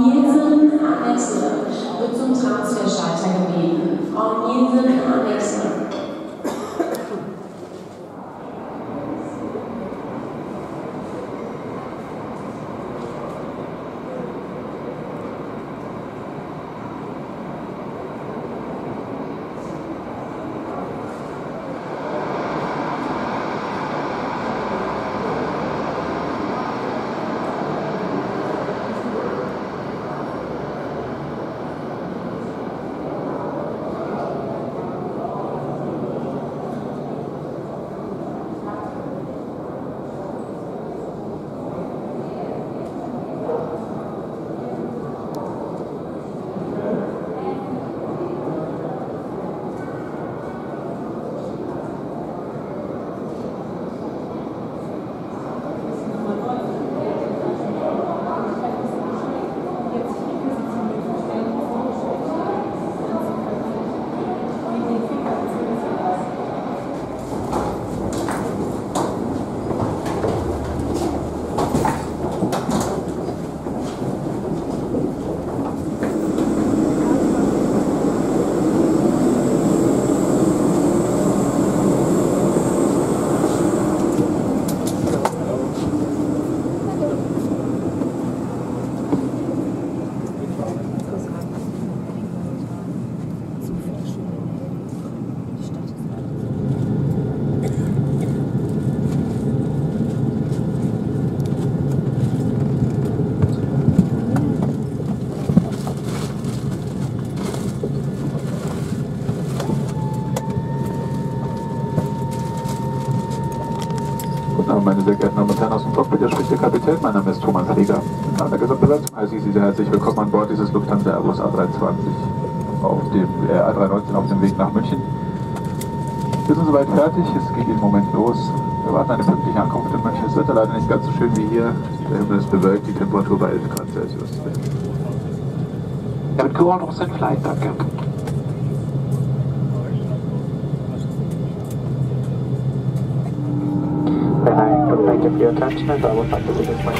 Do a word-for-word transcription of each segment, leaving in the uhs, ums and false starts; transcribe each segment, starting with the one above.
Jensen Annexler wird zum Transferschalter gebeten. Frau Jensen Annexler. Meine sehr geehrten Damen und Herren aus dem Cockpit, der spricht der Kapitän, mein Name ist Thomas Rieger. An der Gesamtbesatzung heiße ich Sie sehr herzlich willkommen an Bord dieses Lufthansa Airbus A drei zwanzig auf dem äh, A drei neunzehn auf dem Weg nach München. Wir sind soweit fertig, es geht im Moment los. Wir warten eine pünktliche Ankunft in München. Es wird leider nicht ganz so schön wie hier. Der Himmel ist bewölkt, die Temperatur bei elf Grad Celsius. Damit Geordnung sind Flight, danke. Thank you for your attention, and I would like to visit my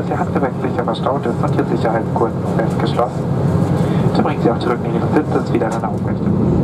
dass der Handgepäcksicher verstaut ist und die Sicherheitsgurten festgeschlossen. So bringt Sie auf zurück in Ihren Sitz und wieder in eine Aufrichtung.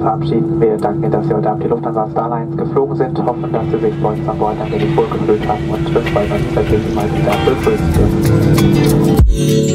Verabschieden. Wir danken, dass Sie heute Abend die Lufthansa Starlines geflogen sind, hoffen, dass Sie sich bei uns an Bord ein wenig wohlgefühlt haben und bis bald uns das nächste Mal wieder begrüßen dürfen.